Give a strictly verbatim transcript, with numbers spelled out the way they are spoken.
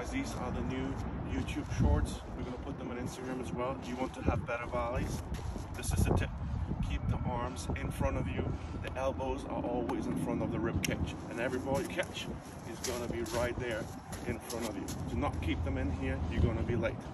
guys, these are the new YouTube shorts. We're gonna put them on Instagram as well. You want to have better volleys? This is the tip. Keep the arms in front of you. The elbows are always in front of the rib cage, and every ball you catch is gonna be right there in front of you. Do not keep them in here, you're gonna be late.